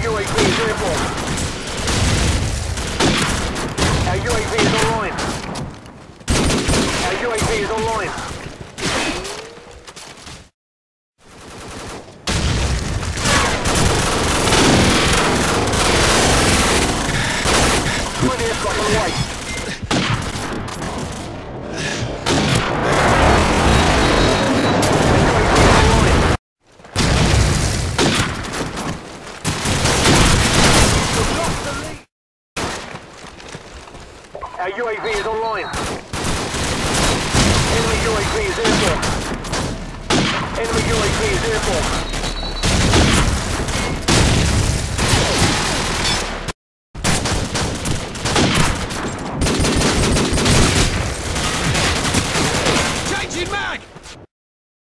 UAV is airborne. Our UAV is online. Our UAV is online. One aircraft on the way. Our UAV is online. Enemy UAV is airborne. Enemy UAV is airborne.